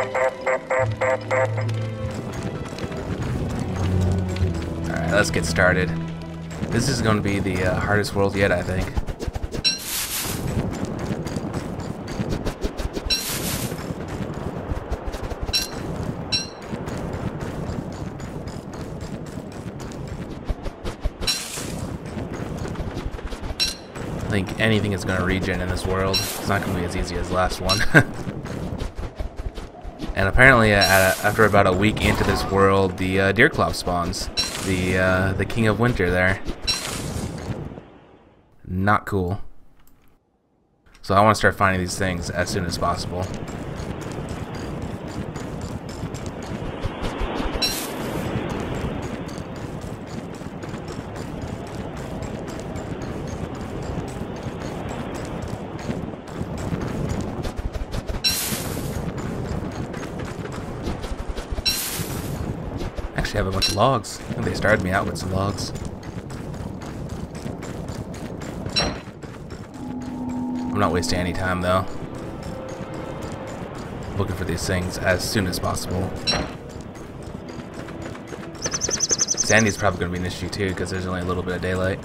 Alright, let's get started. This is going to be the hardest world yet, I think. I think anything is going to regen in this world. It's not going to be as easy as the last one. And apparently, after about a week into this world, the Deerclop spawns, the King of Winter there. Not cool. So I want to start finding these things as soon as possible. Have a bunch of logs. I think they started me out with some logs. I'm not wasting any time though. Looking for these things as soon as possible. Sandy's probably going to be an issue too because there's only a little bit of daylight.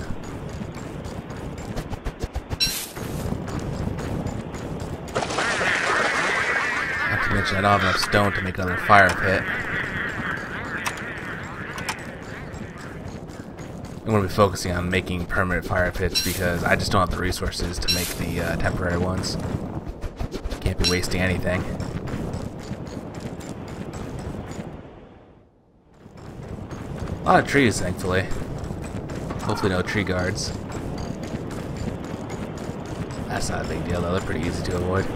Not to mention I don't have enough stone to make another fire pit. I'm going to be focusing on making permanent fire pits because I just don't have the resources to make the temporary ones. Can't be wasting anything. A lot of trees, thankfully. Hopefully no tree guards. That's not a big deal though, they're pretty easy to avoid.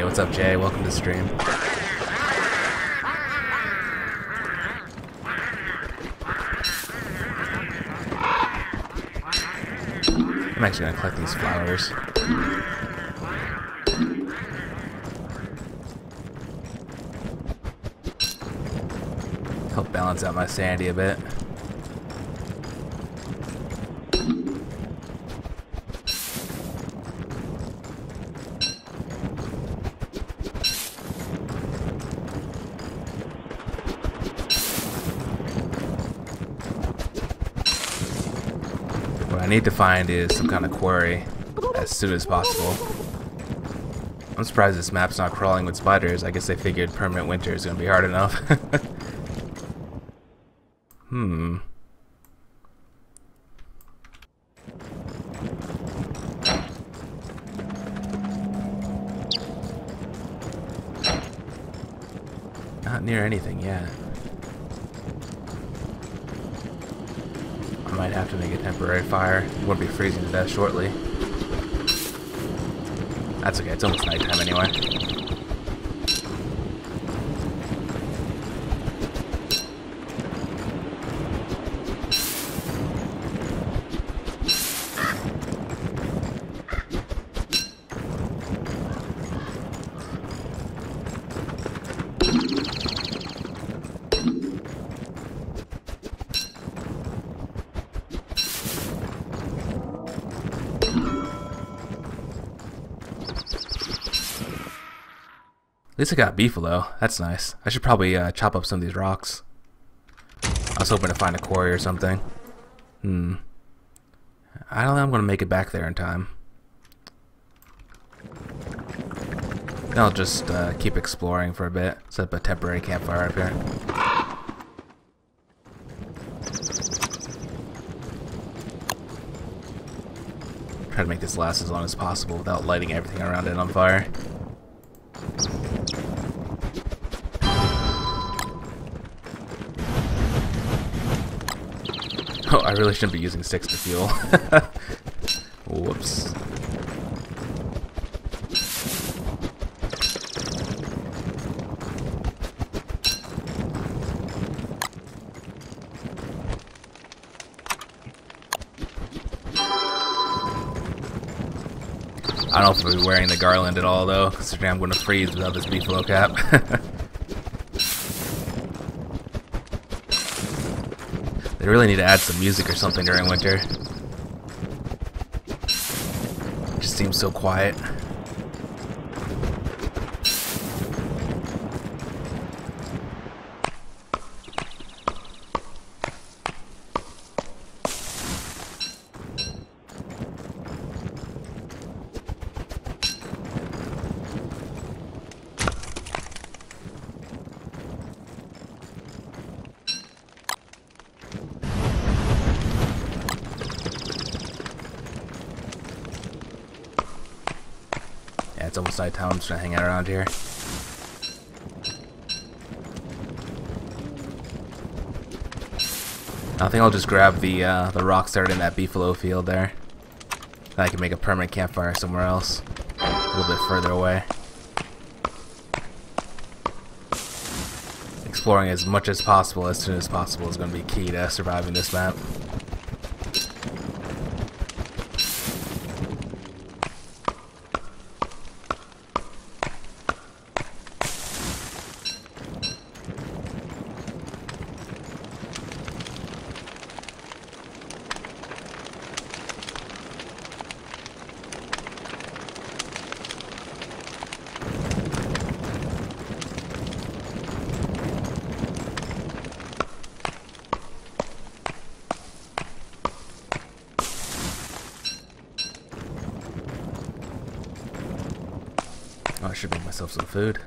What's up, Jay? Welcome to the stream. I'm actually gonna collect these flowers. Help balance out my sanity a bit. I need to find is some kind of quarry as soon as possible. I'm surprised this map's not crawling with spiders. I guess they figured permanent winter is gonna be hard enough. Not near anything yet. Might have to make a temporary fire. We'll be freezing to death shortly. That's okay, it's almost nighttime anyway. At least I got beefalo. That's nice. I should probably chop up some of these rocks. I was hoping to find a quarry or something. I don't think I'm going to make it back there in time. Then I'll just keep exploring for a bit. Set up a temporary campfire up here. Try to make this last as long as possible without lighting everything around it on fire. Oh, I really shouldn't be using sticks to fuel. Whoops. I don't know if I'll be wearing the garland at all though, considering I'm going to freeze without this beefalo cap. We really need to add some music or something during winter. It just seems so quiet. It's almost nighttime. I'm just gonna hang out around here. I think I'll just grab the rocks that are in that beefalo field there. Then I can make a permanent campfire somewhere else, a little bit further away. Exploring as much as possible, as soon as possible, is gonna be key to surviving this map. Oh, I should make myself some food.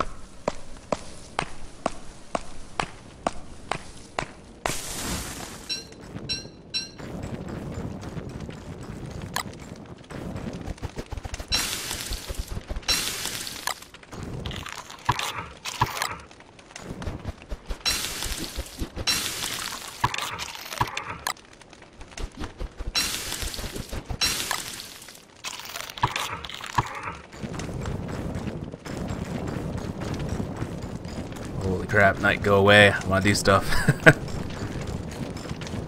Crap, night, go away. I want to do stuff.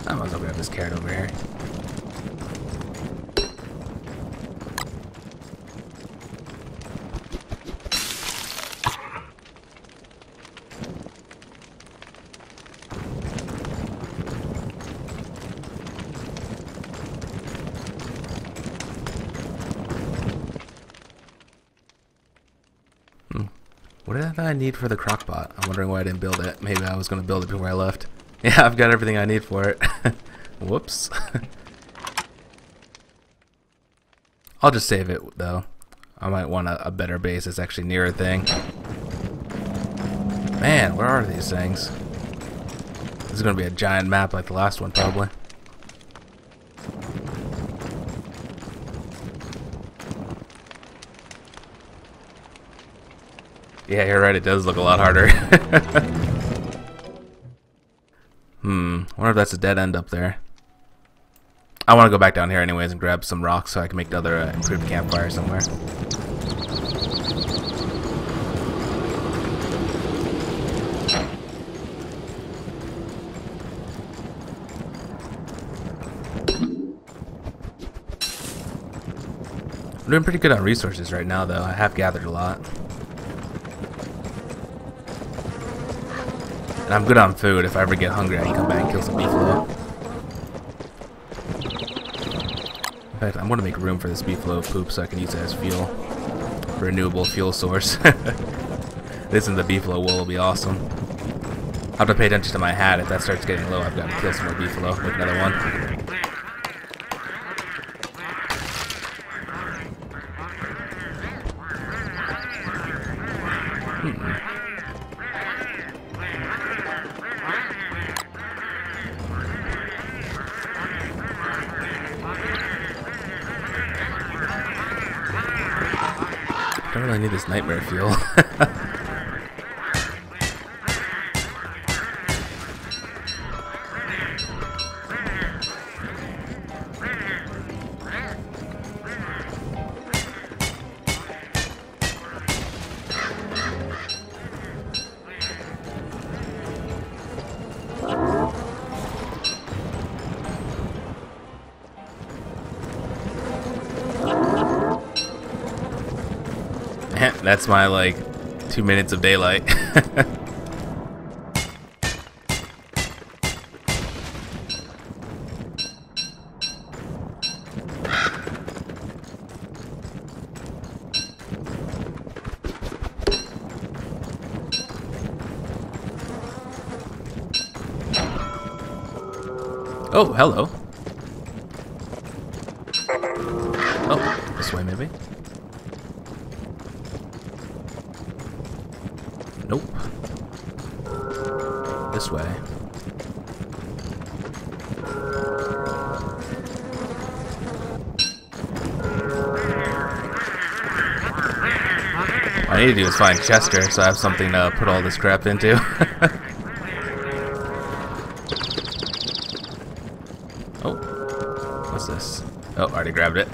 I might as well grab this carrot over here. What did I need for the crockpot? I'm wondering why I didn't build it. Maybe I was going to build it before I left. Yeah, I've got everything I need for it. Whoops. I'll just save it, though. I might want a better base that's actually nearer thing. Man, where are these things? This is going to be a giant map like the last one, probably. Yeah, you're right, it does look a lot harder. I wonder if that's a dead end up there. I want to go back down here anyways and grab some rocks so I can make another improved campfire somewhere. I'm doing pretty good on resources right now though. I have gathered a lot. And I'm good on food. If I ever get hungry, I can come back and kill some beefalo. In fact, I'm going to make room for this beefalo poop so I can use it as fuel. Renewable fuel source. This and the beefalo wool will be awesome. I'll have to pay attention to my hat. If that starts getting low, I've got to kill some more beefalo. Make another one. I don't really need this nightmare fuel. That's my, like, 2 minutes of daylight. Oh, hello. Oh, this way maybe? Nope. This way. What I need to do is find Chester so I have something to put all this crap into. Oh, what's this? Oh, I already grabbed it.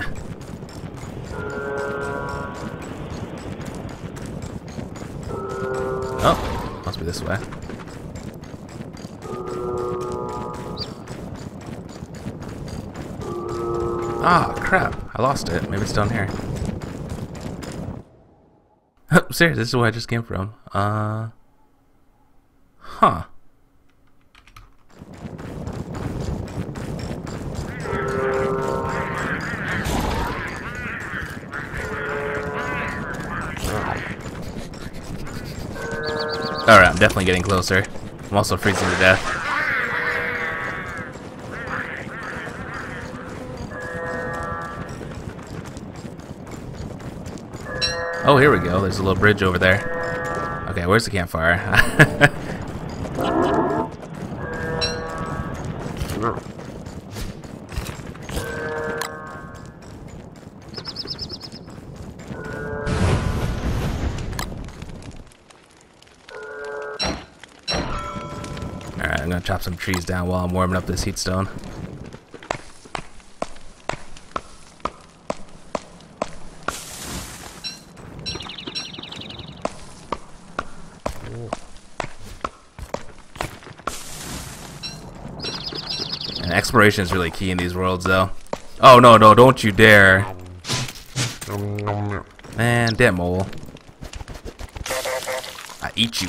Oh, must be this way. Ah, crap, I lost it. Maybe it's down here. Seriously, this is where I just came from. Huh. Alright, I'm definitely getting closer. I'm also freezing to death. Oh, here we go. There's a little bridge over there. Okay, where's the campfire? Alright, I'm gonna chop some trees down while I'm warming up this heat stone. Exploration is really key in these worlds, though. Oh, no, no, don't you dare. Man, damn mole. I eat you.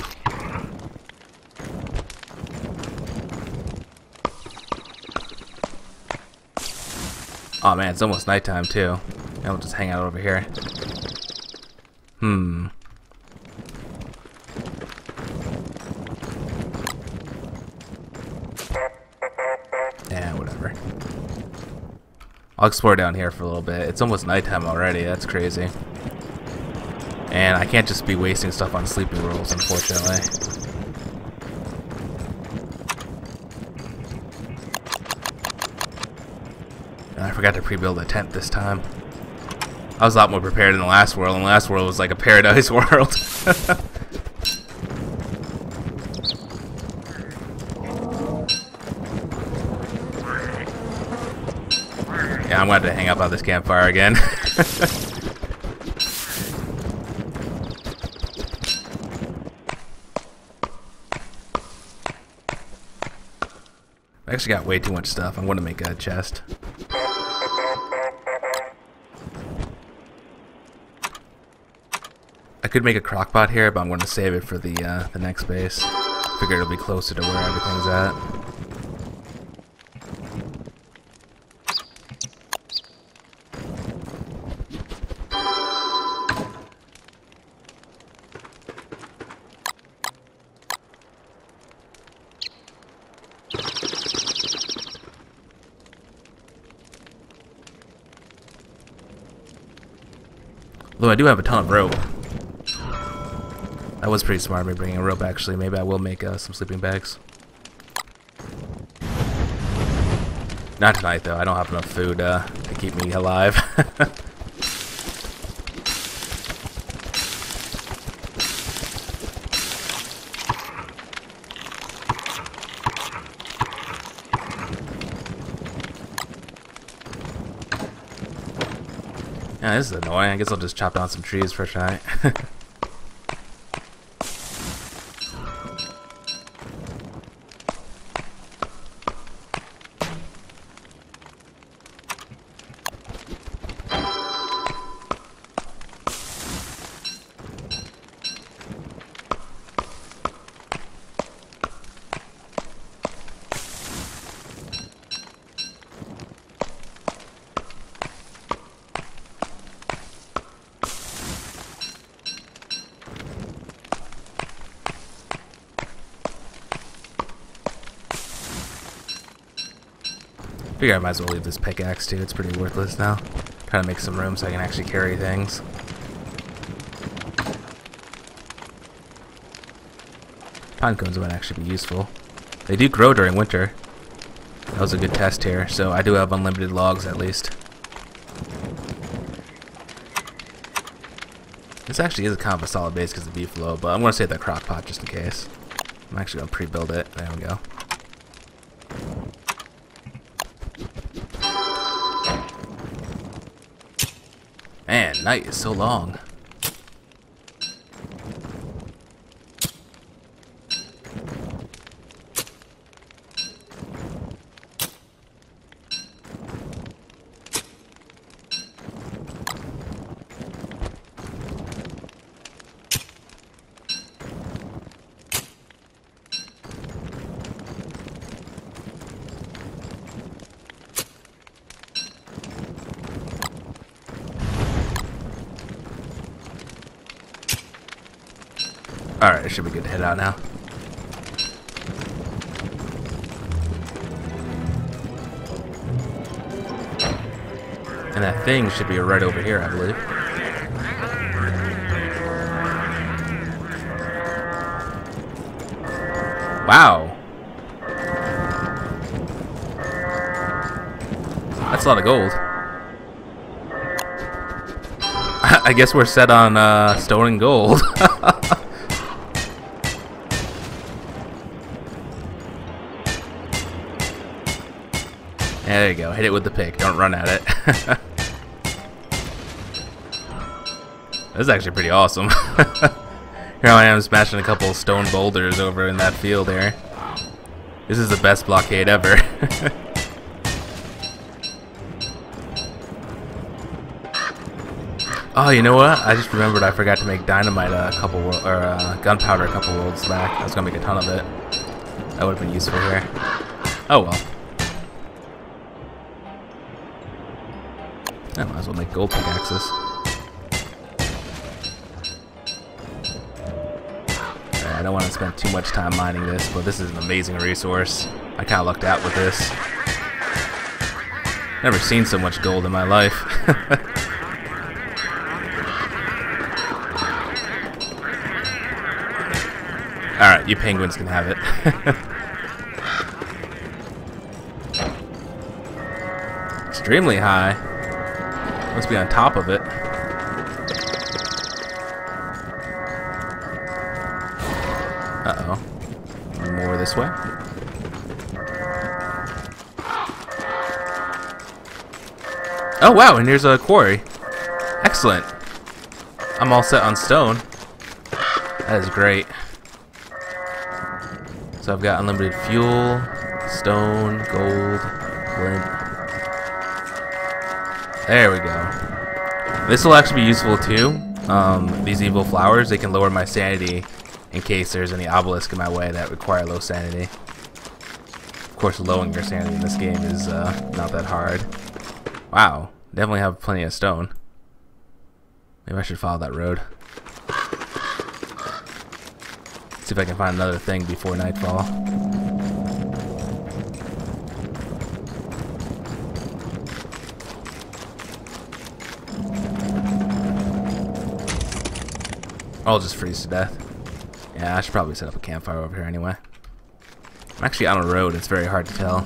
Oh, man, it's almost nighttime, too. I'll just hang out over here. I'll explore down here for a little bit. It's almost nighttime already. That's crazy. And I can't just be wasting stuff on sleeping rolls, unfortunately. And I forgot to pre-build a tent this time. I was a lot more prepared in the last world, and the last world was like a paradise world. I'm going to have to hang up on this campfire again. I actually got way too much stuff. I'm going to make a chest. I could make a crockpot here, but I'm going to save it for the next base. Figure it'll be closer to where everything's at. Though I do have a ton of rope. That was pretty smart me bringing a rope, actually. Maybe I will make some sleeping bags. Not tonight, though. I don't have enough food to keep me alive. Yeah, this is annoying. I guess I'll just chop down some trees for a shot. Figure I might as well leave this pickaxe too. It's pretty worthless now. Trying to make some room so I can actually carry things. Pine cones might actually be useful. They do grow during winter. That was a good test here, so I do have unlimited logs at least. This actually is a kind of a solid base because of the beefalo, but I'm going to save that crock pot just in case. I'm actually going to pre-build it. There we go. Man, night is so long. Alright, it should be good to head out now. And that thing should be right over here, I believe. Wow! That's a lot of gold. I guess we're set on storing gold. There you go, hit it with the pick, don't run at it. This is actually pretty awesome. Here I am smashing a couple stone boulders over in that field there. This is the best blockade ever. Oh, you know what? I just remembered I forgot to make dynamite a couple, gunpowder a couple worlds back. I was gonna make a ton of it. That would have been useful here. Oh well. I might as well make gold pickaxes. Right, I don't want to spend too much time mining this, but this is an amazing resource. I kind of lucked out with this. Never seen so much gold in my life. Alright, you penguins can have it. Extremely high. Must be on top of it. Uh-oh. More this way. Oh wow, and here's a quarry. Excellent. I'm all set on stone. That is great. So I've got unlimited fuel, stone, gold, flint. There we go. This will actually be useful too. These evil flowers, they can lower my sanity in case there's any obelisk in my way that require low sanity. Of course, lowering your sanity in this game is not that hard. Wow, definitely have plenty of stone. Maybe I should follow that road. See if I can find another thing before nightfall. I'll just freeze to death. Yeah, I should probably set up a campfire over here anyway. I'm actually on a road, it's very hard to tell.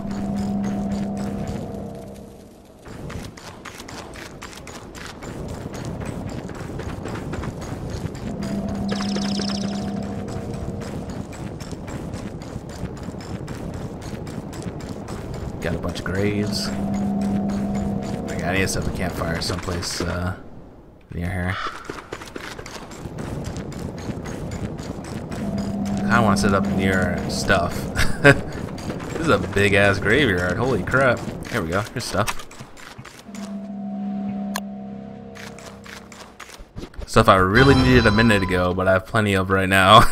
Got a bunch of graves. I need to set up a campfire someplace near here. I want to set up near stuff. This is a big ass graveyard. Holy crap. Here we go. Here's stuff. Stuff I really needed a minute ago, but I have plenty of right now.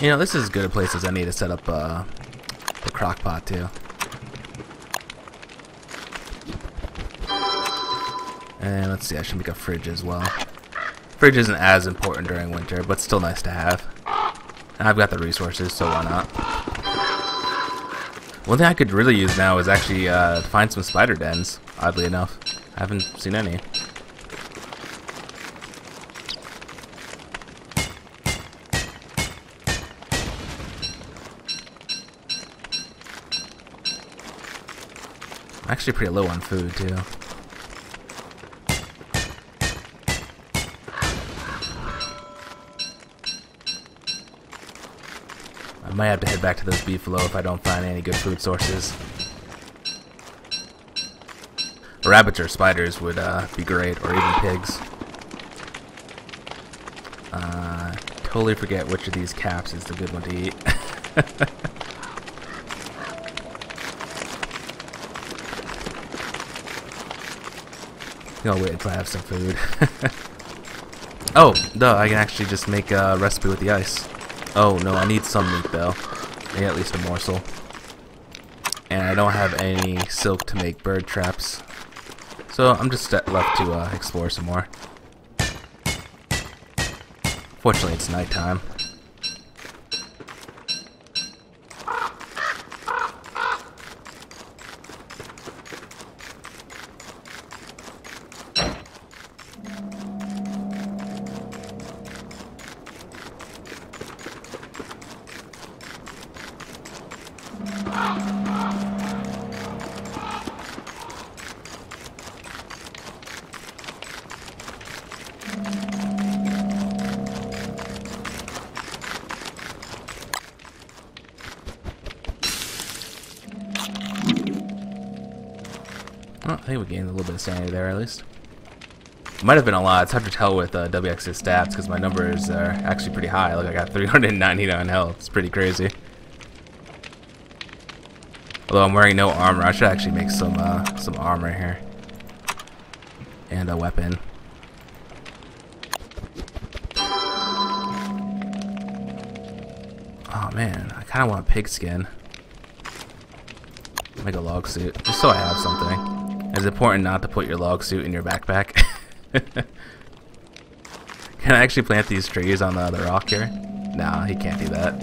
You know, this is as good a place as any to set up the crock pot, too. And let's see, I should make a fridge as well. Fridge isn't as important during winter, but still nice to have. And I've got the resources, so why not? One thing I could really use now is actually find some spider dens, oddly enough. I haven't seen any. I'm actually pretty low on food, too. I might have to head back to those beefalo if I don't find any good food sources. Rabbits or spiders would be great, or even pigs. Totally forget which of these caps is the good one to eat. I'll wait until I have some food. Oh, no, I can actually just make a recipe with the ice. Oh no, I need some meat though. Maybe at least a morsel. And I don't have any silk to make bird traps. So I'm just left to explore some more. Fortunately, it's nighttime. I think we gained a little bit of sanity there, at least. Might have been a lot. It's hard to tell with WX's stats because my numbers are actually pretty high. Look, I got 399 health. It's pretty crazy. Although I'm wearing no armor, I should actually make some armor here and a weapon. Oh man, I kind of want pig skin. Make a log suit just so I have something. It's important not to put your log suit in your backpack. Can I actually plant these trees on the other rock here? Nah, he can't do that.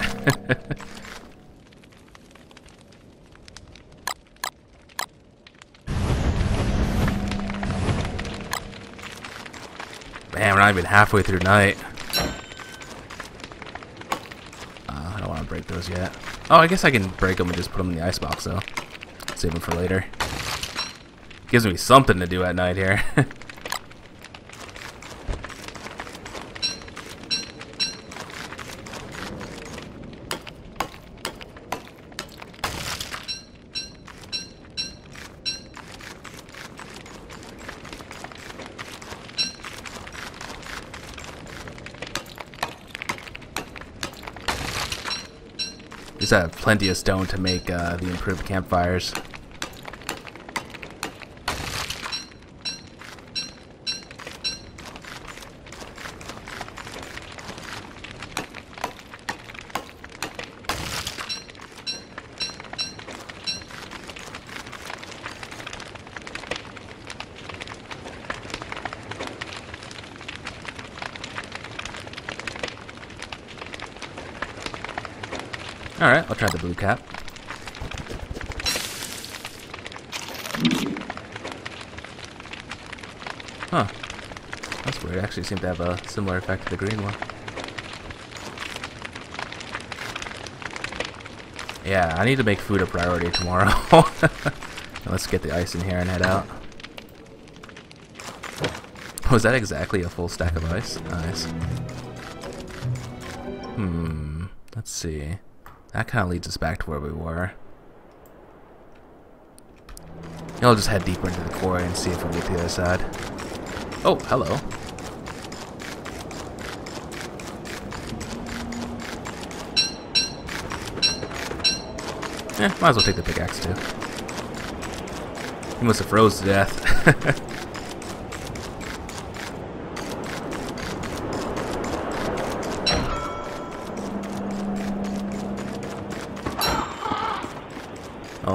Man, we're not even halfway through night. I don't want to break those yet. Oh, I guess I can break them and just put them in the icebox, though. Save them for later. Gives me something to do at night here. Just have plenty of stone to make the improved campfires. Alright, I'll try the blue cap. Huh. That's weird. It actually seemed to have a similar effect to the green one. Yeah, I need to make food a priority tomorrow. Let's get the ice in here and head out. Was that exactly a full stack of ice? Nice. Let's see. That kind of leads us back to where we were. I'll just head deeper into the quarry and see if we get to the other side. Oh, hello. Eh, might as well take the pickaxe too. He must have froze to death.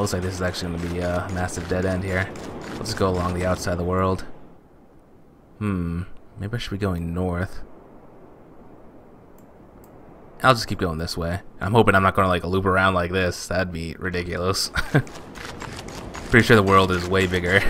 Looks like this is actually going to be a massive dead end here. Let's go along the outside of the world. Maybe I should be going north. I'll just keep going this way. I'm hoping I'm not going to like loop around like this. That'd be ridiculous. Pretty sure the world is way bigger.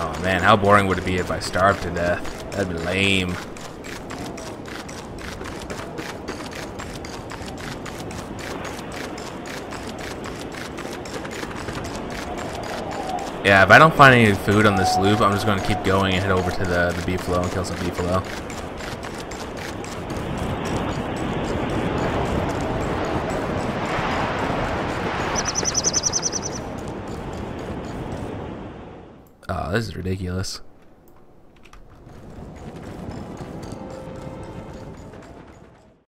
Oh man, how boring would it be if I starved to death? That'd be lame. Yeah, if I don't find any food on this loop, I'm just going to keep going and head over to the beefalo and kill some beefalo. This is ridiculous.